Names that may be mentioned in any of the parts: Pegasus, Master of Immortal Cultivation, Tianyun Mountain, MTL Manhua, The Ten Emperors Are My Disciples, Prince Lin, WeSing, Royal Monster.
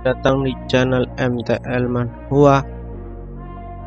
Datang di channel MTL Manhua.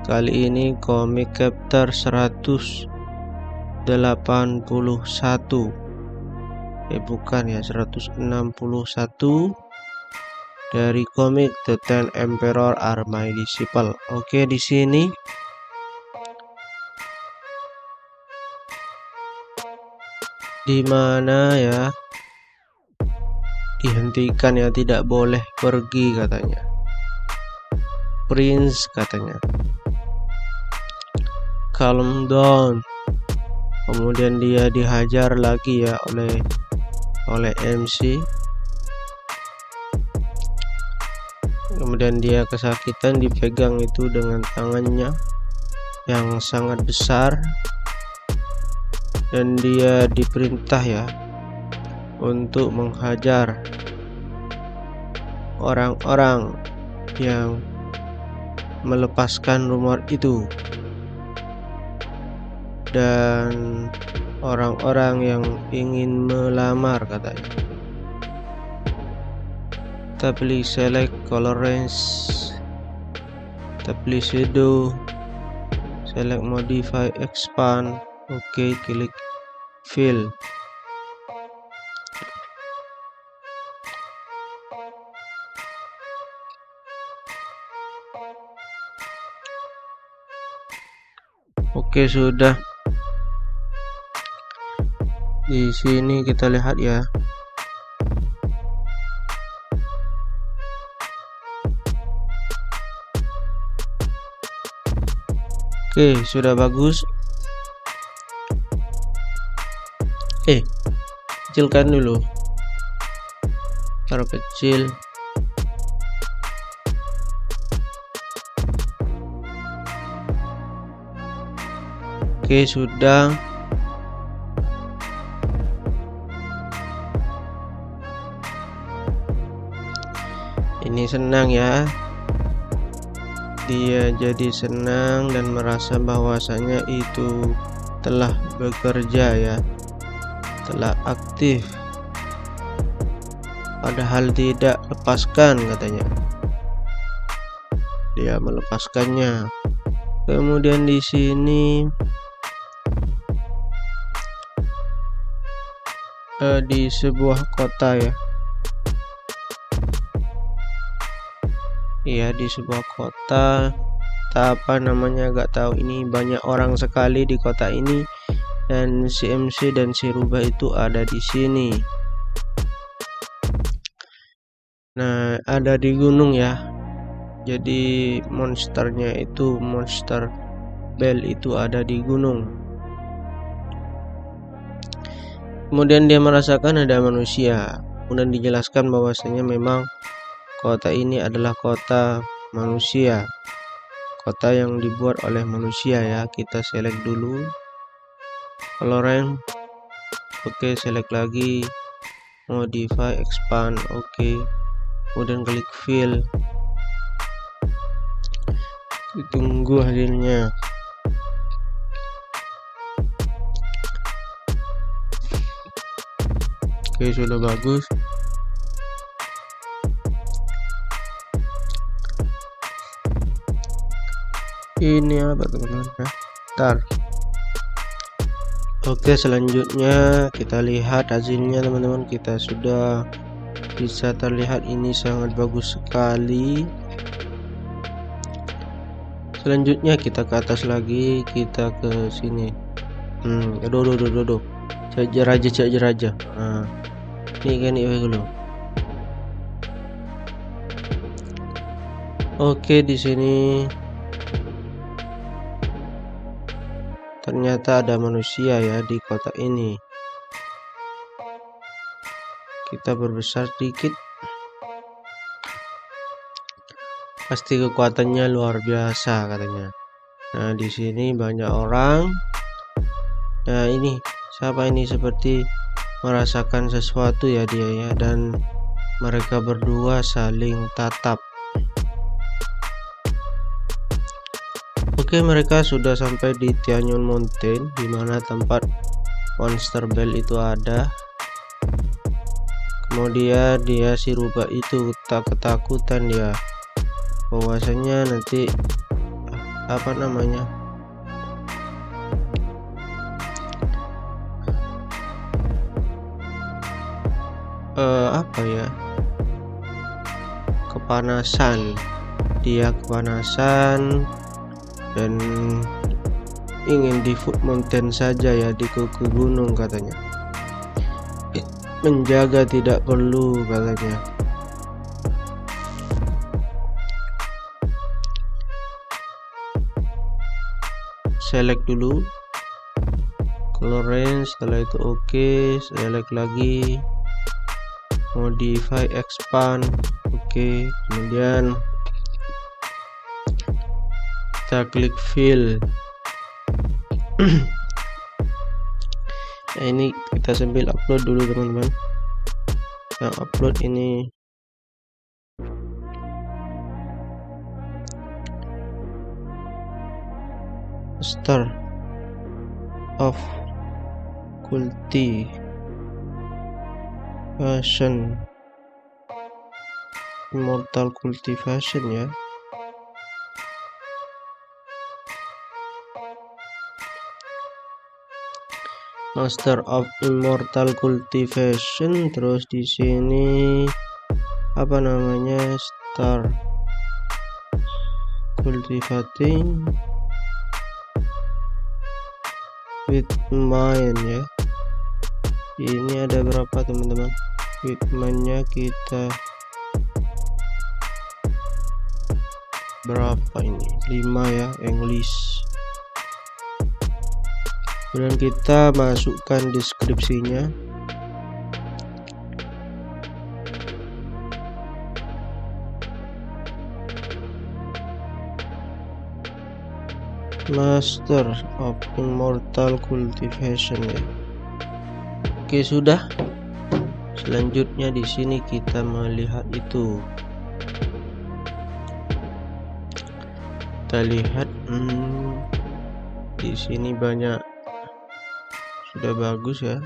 Kali ini komik chapter 181, bukan ya, 161 dari komik The Ten Emperors Are My Disciples. Oke, di sini dimana ya dihentikan ya, tidak boleh pergi katanya, Prince katanya. Calm down. Kemudian dia dihajar lagi ya oleh MC. Kemudian dia kesakitan, dipegang itu dengan tangannya yang sangat besar, dan dia diperintah ya untuk menghajar orang-orang yang melepaskan rumor itu, dan orang-orang yang ingin melamar katanya. Tabli select color range, tabli shadow, select modify expand. Oke, klik fill. Oke, sudah. Di sini kita lihat ya. Oke, sudah bagus. Kecilkan dulu. Taruh kecil. Oke, sudah. Ini senang ya, dia jadi senang dan merasa bahwasanya itu telah bekerja ya, telah aktif, padahal tidak. Lepaskan katanya, dia melepaskannya. Kemudian di sini di sebuah kota ya. Iya, di sebuah kota, apa namanya, gak tahu. Ini banyak orang sekali di kota ini, dan si MC dan si Rubah itu ada di sini. Nah, ada di gunung ya. Jadi monsternya itu, monster Bell itu ada di gunung. Kemudian dia merasakan ada manusia. Kemudian dijelaskan bahwasanya memang kota ini adalah kota manusia, kota yang dibuat oleh manusia ya. Kita select dulu colorant. Oke, select lagi, modify, expand. Oke, kemudian klik fill. Tunggu hasilnya. Oke, sudah bagus. Ini apa teman-teman? Bentar. Oke, selanjutnya kita lihat hasilnya teman-teman. Kita sudah bisa terlihat ini sangat bagus sekali. Selanjutnya kita ke atas lagi, kita ke sini. Aduh. Cajar aja. Nah, ini kan ini dulu. Oke, di sini ternyata ada manusia ya di kota ini. Kita berbesar sedikit. Pasti kekuatannya luar biasa katanya. Nah, di sini banyak orang. Nah, ini siapa ini? Seperti merasakan sesuatu ya dia ya, dan mereka berdua saling tatap. Oke, mereka sudah sampai di Tianyun Mountain, di mana tempat Monster Bell itu ada. mau dia si rubah itu tak ketakutan ya, bahwasanya nanti apa namanya kepanasan, dan ingin di Food Mountain saja ya, di kuku gunung katanya. Menjaga tidak perlu katanya. Select dulu color range, setelah itu oke, select lagi, modify, expand, oke, kemudian kita klik fill. Nah, ini kita sambil upload dulu teman-teman. Yang upload ini Master of Cultivation, Immortal Cultivation ya. Master of Immortal Cultivation, terus di sini apa namanya, Star Cultivating with Mine ya. Ini ada berapa teman-teman? With Mine-nya kita berapa ini? 5 ya, English. Kemudian kita masukkan deskripsinya. Master of Immortal Cultivation ya. Oke, sudah. Selanjutnya di sini kita melihat itu. Kita lihat di sini banyak, sudah bagus ya.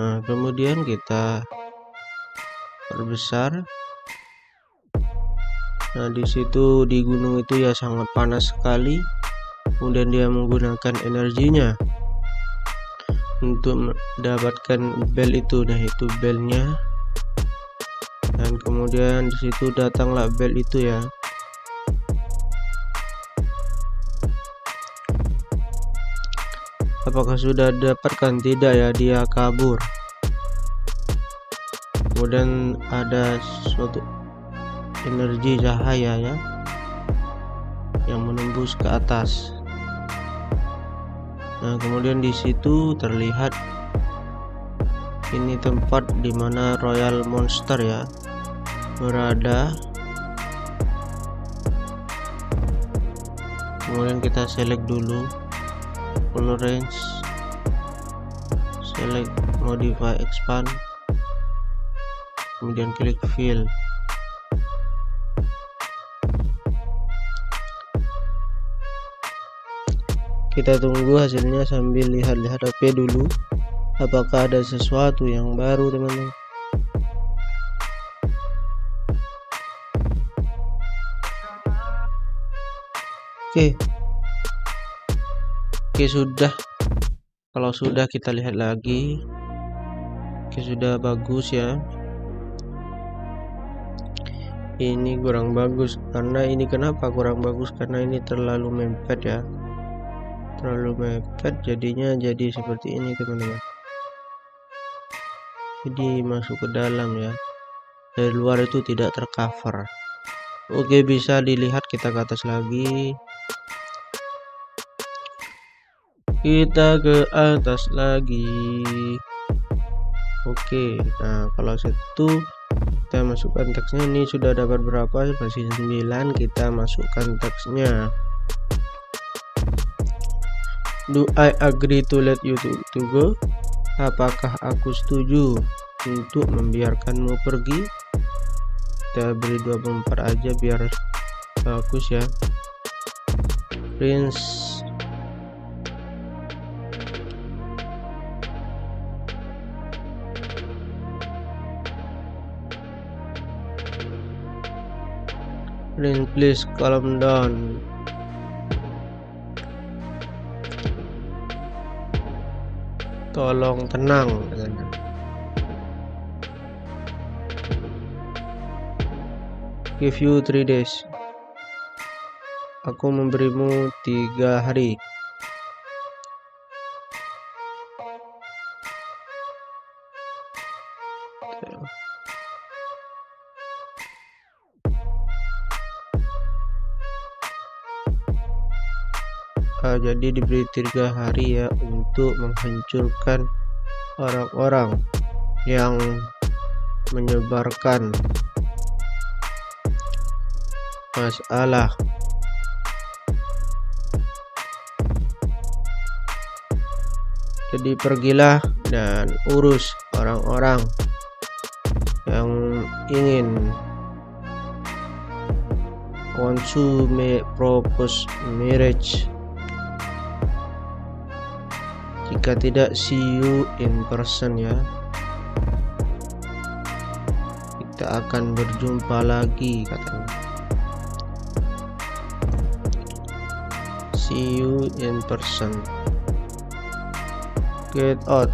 Nah, kemudian kita perbesar. Nah, di situ di gunung itu ya sangat panas sekali. Kemudian dia menggunakan energinya untuk mendapatkan bel itu. Nah, itu belnya. Dan kemudian di situ datanglah bel itu ya. Apakah sudah dapatkan? Tidak ya, dia kabur. Kemudian ada suatu energi cahaya ya yang menembus ke atas. Nah, kemudian di situ terlihat ini tempat dimana Royal Monster ya berada. Kemudian kita select dulu color range, select, modify, expand, kemudian klik fill. Kita tunggu hasilnya sambil lihat-lihat HP dulu, apakah ada sesuatu yang baru teman-teman. Oke, sudah. Kalau sudah kita lihat lagi. Oke, sudah bagus ya. Ini kurang bagus. Karena ini kenapa kurang bagus? Karena ini terlalu mepet ya. Terlalu mepet jadinya jadi seperti ini teman-teman. Jadi masuk ke dalam ya. Dari luar itu tidak tercover. Oke, bisa dilihat, kita ke atas lagi. Kita ke atas lagi. Oke, nah kalau itu kita masukkan teksnya. Ini sudah dapat berapa? Masih 9. Kita masukkan teksnya. Do I agree to let you to go? Apakah aku setuju untuk membiarkanmu pergi? Kita beri 24 aja biar bagus ya. Prince Lin, please calm down. Tolong tenang. Give you 3 days. Aku memberimu 3 hari. Jadi diberi 3 hari ya untuk menghancurkan orang-orang yang menyebarkan masalah. Jadi pergilah dan urus orang-orang yang ingin consummate propose marriage. Jika tidak, see you in person ya. Kita akan berjumpa lagi, katanya. See you in person. Get out.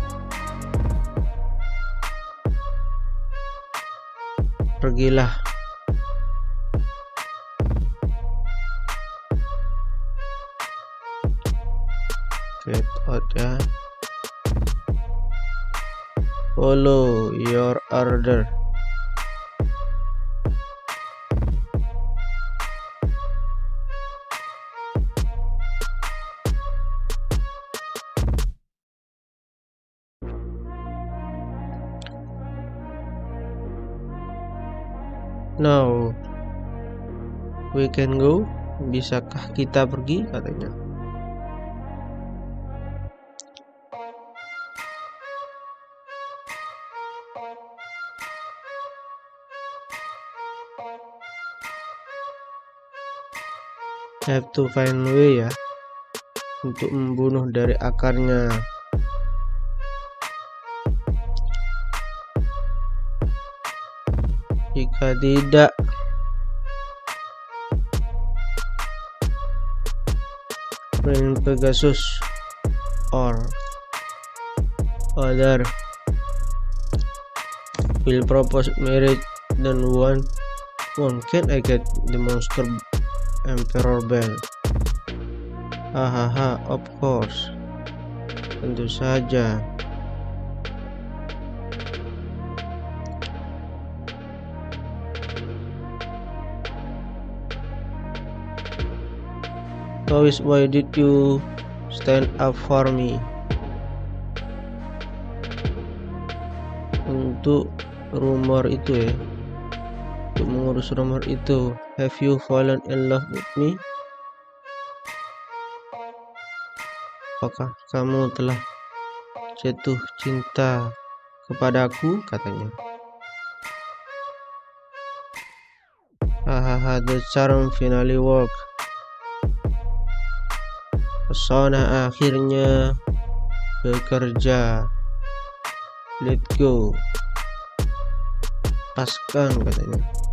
Pergilah. Get out ya. Follow your order. Now we can go. Bisakah kita pergi, katanya. Have to find way ya, untuk membunuh dari akarnya. Jika tidak, bring Pegasus or other will propose marriage. Then one can I get the monster Emperor Bell? Hahaha, of course, tentu saja. Lois, why did you stand up for me? Untuk rumor itu ya, untuk mengurus rumor itu. Have you fallen in love with me? Apakah kamu telah jatuh cinta kepadaku, katanya. Hahaha, the charm finally work. Pesona akhirnya bekerja. Let go. Lepaskan, katanya.